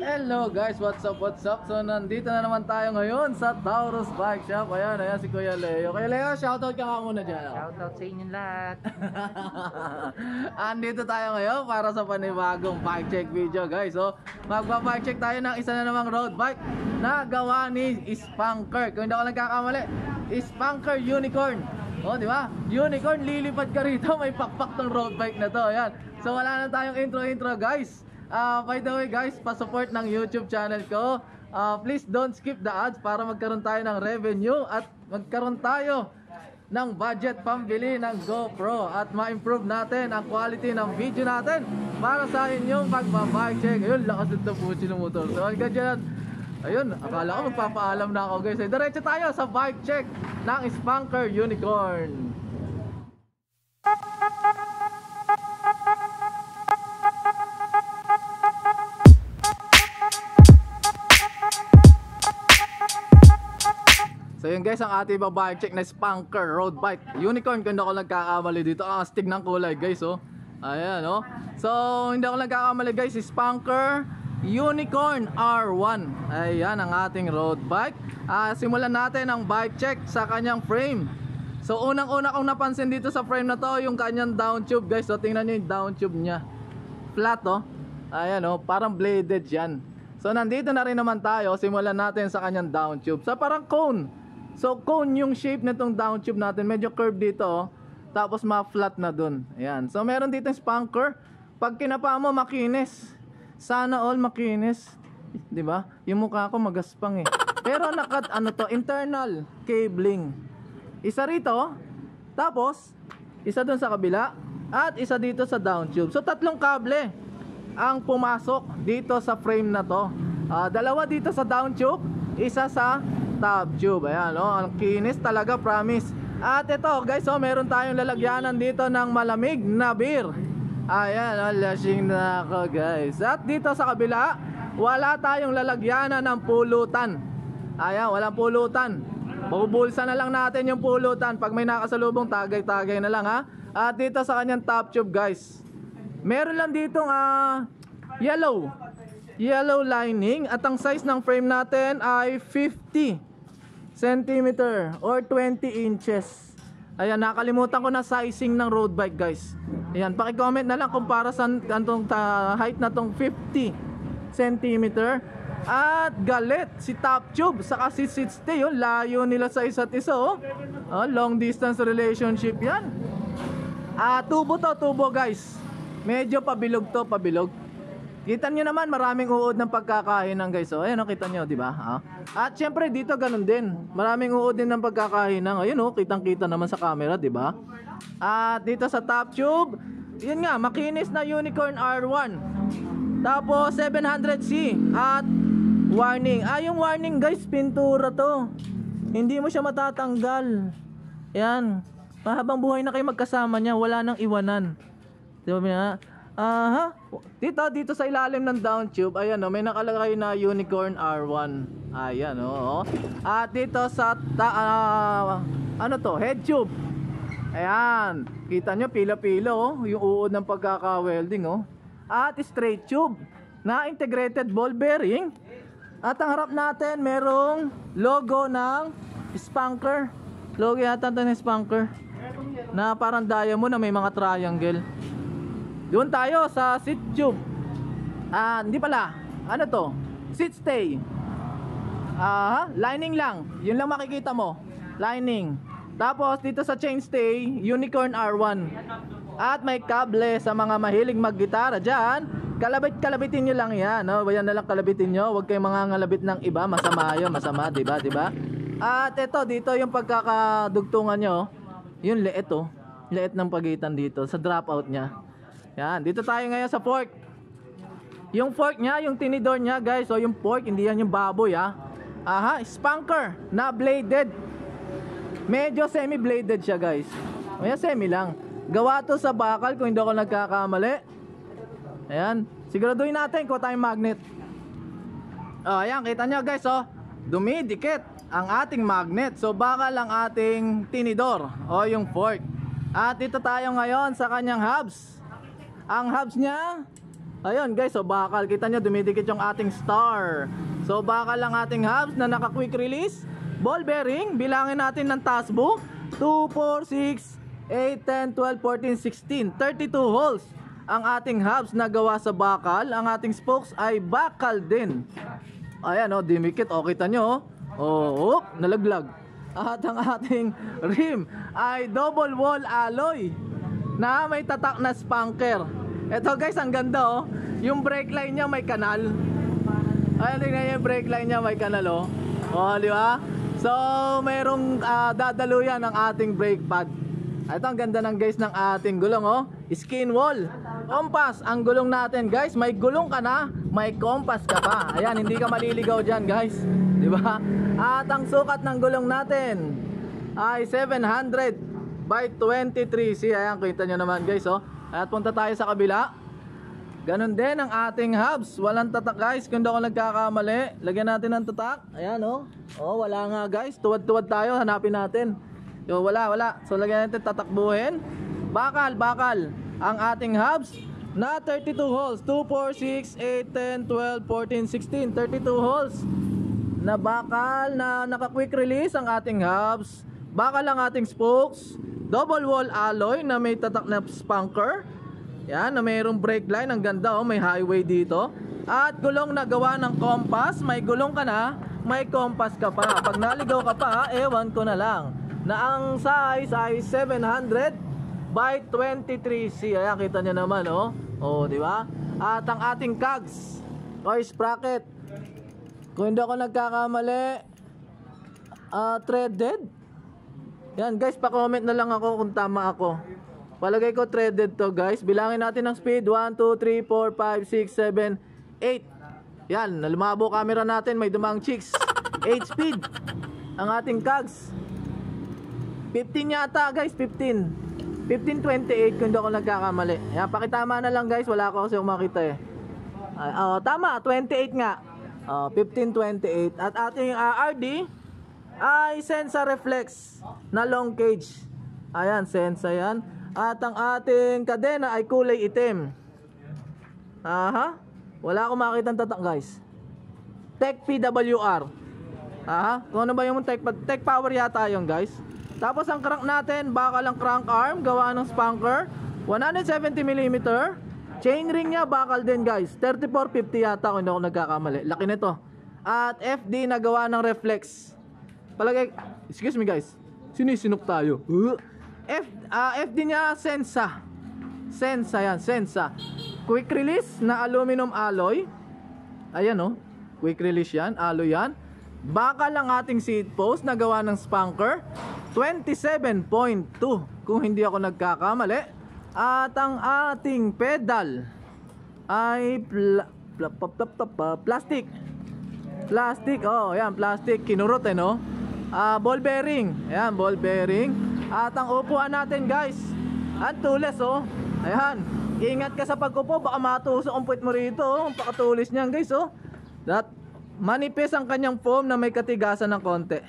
Hello guys, what's up, what's up? So nandito na naman tayo ngayon sa Taurus Bike Shop. Ayan, ayan si Kuya Leo. Kuya Leo, shoutout ka nga muna dyan. Shoutout sa inyo lahat. Andito tayo ngayon para sa panibagong bike check video guys. So magpa-bike check tayo ng isa na namang road bike na gawa ni Spanker. Kung hindi ako nagkakamali, Spanker Unicorn. O diba? Unicorn, lilipad ka rito. May pakpak ng road bike na to. Ayan. So wala na tayong intro guys. By the way guys, pa-support ng YouTube channel ko. Please don't skip the ads para magkaroon tayo ng revenue at magkaroon tayo ng budget pambili ng GoPro at ma-improve natin ang quality ng video natin para sa inyong pagbabike check. Ayun, lakas nito po yung motor. So hanggang dyan. Ayun, akala ko magpapaalam na ako guys. Diretso tayo sa bike check ng Spanker Unicorn. So yun guys, ang ating bike check na Spanker road bike unicorn. Kung hindi ako nagkakamali dito, ang astig ng kulay guys, oh. Ayan, oh. So hindi ako nagkakamali guys, Spanker Unicorn R1. Ayan ang ating road bike. Simulan natin ang bike check sa kanyang frame. So unang-una kong napansin dito sa frame na to, yung kanyang down tube guys. So tingnan nyo yung down tube nya, flat, oh. Ayan, oh, parang bladed yan. So nandito na rin naman tayo. Simulan natin sa kanyang down tube. So parang cone. So cone yung shape nitong down tube natin. Medyo curve dito, oh. Tapos ma-flat na dun. Ayan. So meron dito yung Spanker. Pag kinapa mo, makinis. Sana all makinis, diba? Yung mukha ko magaspang eh. Pero nakat ano to, internal cabling. Isa rito, tapos isa dun sa kabila, at isa dito sa down tube. So tatlong kable ang pumasok dito sa frame na to. Dalawa dito sa down tube, isa sa tab tube. Ayan, oh, ang kinis talaga, promise. At ito guys, oh, meron tayong lalagyanan dito ng malamig na beer. Ayan, oh, lashing na ako guys. At dito sa kabila, wala tayong lalagyanan ng pulutan. Ayan, walang pulutan. Bubulsa na lang natin yung pulutan. Pag may nakasalubong, tagay-tagay na lang, ha. At dito sa kanyang tab tube guys, meron lang ditong yellow lining. At ang size ng frame natin ay 50 centimeter or 20 inches. Ayan, nakalimutan ko na sizing ng road bike guys. Ayan, pakicomment na lang kung para sa antong height na tong 50 centimeter. At galit si top tube saka si seat stay, oh. Layo nila sa isa't isa, oh. Oh, long distance relationship yan. Tubo to, tubo guys. Medyo pabilog to, pabilog. Kita nyo naman, maraming uod ng pagkakainan guys, oh. Ayan, oh, kita nyo, diba? At syempre dito ganun din. Maraming uod din ng pagkakainan. Ayun, oh, kitang kita naman sa camera, diba? At dito sa top tube, yun nga, makinis na Unicorn R1. Tapos 700C. At warning. Yung warning guys, pintura to. Hindi mo siya matatanggal. Yan. Habang buhay na kayo magkasama niya, wala nang iwanan. Diba na? Dito sa ilalim ng down tube, ayan, oh, may nakalagay na Unicorn R1. Ayan, oo. At dito sa head tube. Ayan, kita nyo, pila-pila, oh, yung uod ng pagkaka-welding, oh. At straight tube na integrated ball bearing. At ang harap natin, merong logo ng Spanker. Logo yata ng Spanker na parang diamond na may mga triangle. Doon tayo sa seat tube. Hindi pala. Ano to? Seat stay. Lining lang. Yun lang makikita mo. Lining. Tapos dito sa chain stay, Unicorn R1. At may kable sa mga mahilig maggitara dyan. Kalabit-kalabitin nyo lang yan. No? Yan na lang kalabitin nyo. Huwag kayong mga ngalabit ng iba. Masama yun. Masama. Diba? Diba? At ito, dito yung pagkakadugtungan nyo. Yun, leet, oh. Leet ng pagitan dito. Sa dropout nya. Yan, dito tayo ngayon sa fork. Yung fork niya, yung tinidor niya guys, so yung fork, hindi yan yung baboy, ha. Spanker na bladed. Medyo semi-bladed siya guys. May semi lang. Gawa to sa bakal kung hindi ako nagkakamali. Ayan, siguraduhin natin kung tayong magnet. Ayan, kita nyo guys, oh, dumidikit ang ating magnet. So bakal ang ating tinidor o yung fork. At dito tayo ngayon sa kanyang hubs. Ang hubs niya, Ayun guys, so bakal, kita nyo dumidikit yung ating star. So bakal ang ating hubs na naka quick release. Ball bearing, bilangin natin ng taskbook, 2, 4, 6, 8, 10, 12, 14, 16, 32 holes ang ating hubs na gawa sa bakal. Ang ating spokes ay bakal din. Ayan o, dumikit o, kita nyo o, nalaglag. At ang ating rim ay double wall alloy na may tatak na spanker. Eto guys, ang ganda oh. Yung brake line niya may kanal. Ayan, tingnan niyo yung brake line niya may kanal oh. Oh, di ba? So, mayroong dadaluyan ng ating brake pad. Ito ang ganda ng guys ng ating gulong oh. Skin wall. Compass ang gulong natin guys. May gulong ka na, may compass ka pa. Ayan, hindi ka maliligaw diyan guys. Di ba? At ang sukat ng gulong natin ay 700/23C. Ayan, kita niyo naman guys oh. At punta tayo sa kabila. Ganon din ang ating hubs. Walang tatak guys, kung doon ako nagkakamali. Lagyan natin ng tatak. Ayan o. Oh. O wala nga guys, tuwad-tuwad tayo. Hanapin natin. So, wala. So lagyan natin tatakbuhin. Bakal ang ating hubs na 32 holes. 2, 4, 6, 8, 10, 12, 14, 16. 32 holes na bakal na naka quick release ang ating hubs. Bakal ang ating spokes, double wall alloy na may tatak na spanker. Yan, na mayroong brake line. Ang ganda oh, may highway dito. At gulong na gawa ng compass. May gulong ka na, may compass ka pa. Pag naligaw ka pa, ewan ko na lang. Na ang size ay 700/23C. Ayan, kita nyo naman oh. Oh, di ba? At ang ating cogs o sprocket, kung hindi ako nagkakamali, threaded. Yan guys, pa-comment na lang ako kung tama ako. Palagay ko threaded to guys. Bilangin natin ang speed. 1, 2, 3, 4, 5, 6, 7, 8. Yan, lumabo camera natin. May dumang chicks. 8 speed ang ating cogs. 15 yata guys, 15.28 kung hindi ako nagkakamali. Yan, pakitama na lang guys. Wala ko kasi makita eh. Tama, 28 nga. 15.28. At ating RD ay Sensor Reflex na long cage. Ayan, Sensa yan. At ang ating kadena ay kulay itim. Aha. Wala akong makita ng tatak guys. Tech PWR. Aha. Kung ano ba yung tech power yata yun guys. Tapos ang crank natin, bakal ang crank arm, gawa ng spanker, 170mm. Chain ring niya, bakal din guys. 3450 yata kung hindi ako nagkakamali. Laki nito. At FD na gawa ng reflex. Palagay, excuse me guys, sinisinok tayo. FD niya, Sensa yan, Sensa. Quick release na aluminum alloy. Ayan o, oh. Quick release yan, alloy yan. Bakal ang ating seat post na gawa ng spanker, 27.2 kung hindi ako nagkakamali. At ang ating pedal ay plastic, oh yan, plastic, kinurot eh no. Ball bearing. Ayan, ball bearing. At ang upuan natin guys, at tulis oh. Ayan, ingat ka sa pag-upo, baka matusok ang puwet mo rito oh. Ang pakatulis niyan guys oh. That, manipis ang kanyang foam na may katigasan ng konti.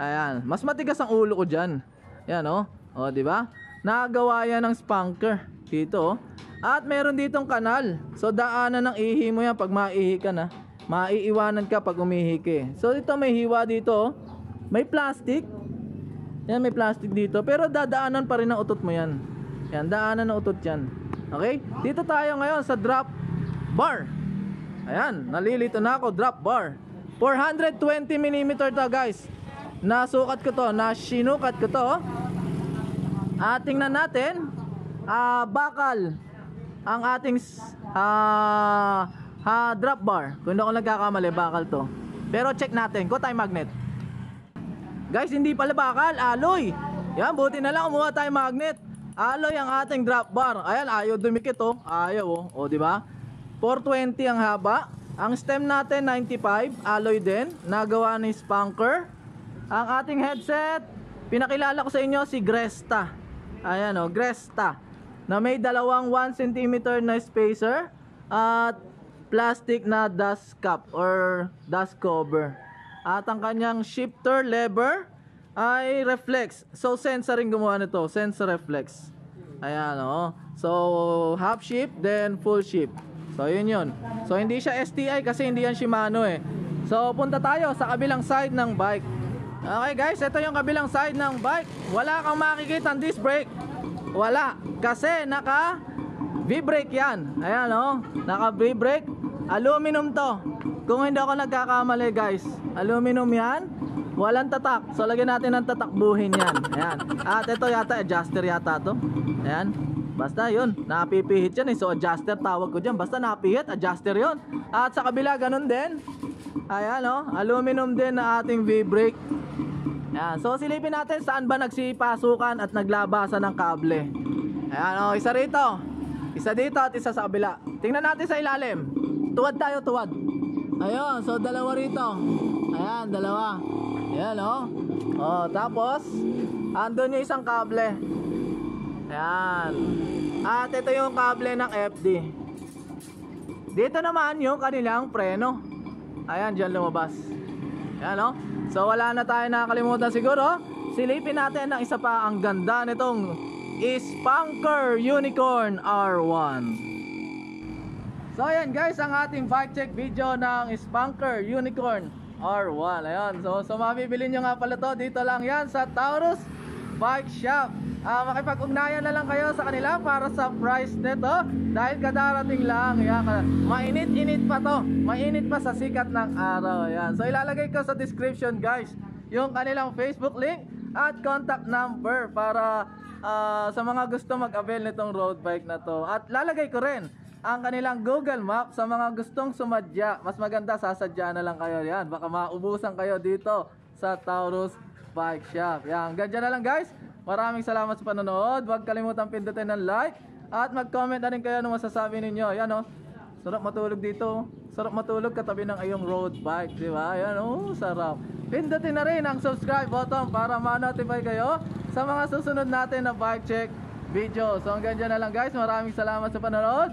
Ayan, mas matigas ang ulo ko dyan. Ayan oh, oh diba? Nagawa yan ng spanker dito oh. At meron ditong kanal. So daanan ng ihi mo yan pag maihi ka na. Maiiwanan ka pag umihi ka eh. So dito may hiwa dito oh. May plastic. Yan, may plastic dito. Pero dadaanan pa rin ang utot mo yan. Yan, daanan ng utot yan. Okay? Dito tayo ngayon sa drop bar. Ayan, nalilito na ako. Drop bar 420mm to guys. Nasukat ko to, nasinukat ko to. At tingnan natin, bakal ang ating drop bar. Kung hindi ako nagkakamali, bakal to. Pero check natin, kung tayo magnet guys, hindi pala bakal, alloy. Yan, buti na lang umuha tayo magnet. Alloy ang ating drop bar. Ayan, ayaw dumikit oh. Ayaw oh. O, diba? 420 ang haba. Ang stem natin, 95. Alloy din. Nagawa ni Spanker. Ang ating headset, pinakilala ko sa inyo si Gresta. Ayan oh, Gresta. Na may dalawang 1cm na spacer. At plastic na dust cap or dust cover. At ang kanyang shifter lever ay reflex. So Sensor ring gumawa nito, Sensor Reflex. Ayan oh. So half shift then full shift. So yun yun. So hindi siya STI kasi hindi yan Shimano eh. So punta tayo sa kabilang side ng bike. Okay guys, ito yung kabilang side ng bike. Wala kang makikita ng disc brake. Wala, kasi naka V-brake yan. Ayan oh, naka V-brake. Aluminum to, kung hindi ako nagkakamali guys. Aluminum yan. Walang tatak. So lagyan natin ng tatakbuhin yan. Ayan. At ito yata, adjuster yata to. Ayan. Basta yun, napipihit yan eh. So adjuster tawag ko dyan. Basta napihit, adjuster yun. At sa kabila, ganun din. Ayan o, aluminum din na ating V-brake. Ayan. So silipin natin saan ba nagsipasukan at naglabasan ng kable. Ayan o, isa rito, isa dito at isa sa kabila. Tingnan natin sa ilalim. Tuwad tayo, tuwad. Ayun, so dalawa rito. Ayan, dalawa. Ayan o. O, tapos andun yung isang kable. Ayan. At ito yung kable ng FD. Dito naman yung kanilang preno. Ayan, dyan lumabas. Ayan o. So wala na tayo nakakalimutan siguro. Silipin natin ang isa pa. Ang ganda nitong Spanker Unicorn R1. So ayan guys, ang ating bike check video ng Spanker Unicorn R1. Ayan. So mabibili nyo nga pala to. Dito lang yan sa Taurus Bike Shop. Makipag-ugnayan na lang kayo sa kanila para sa price nito dahil kadarating lang. Ayan, mainit-init pa to, mainit pa sa sikat ng araw. Ayan. So ilalagay ko sa description guys yung kanilang Facebook link at contact number para sa mga gusto mag-avail nitong road bike na to. At lalagay ko rin ang kanilang Google Map sa mga gustong sumadya. Mas maganda sasadya na lang kayo. Ayan, baka maubusan kayo dito sa Taurus Bike Shop. Ayan, ganyan na lang guys. Maraming salamat sa panonood. Huwag kalimutang pindutin ng like at mag-comment na rin kayo ng masasabi ninyo. Ayan o, sarap matulog dito. Sarap matulog katabi ng iyong road bike, di ba? Ayan o, sarap. Pindutin na rin ang subscribe button para ma-notify kayo sa mga susunod natin na bike check video. So hanggang dyan na lang guys. Maraming salamat sa panonood.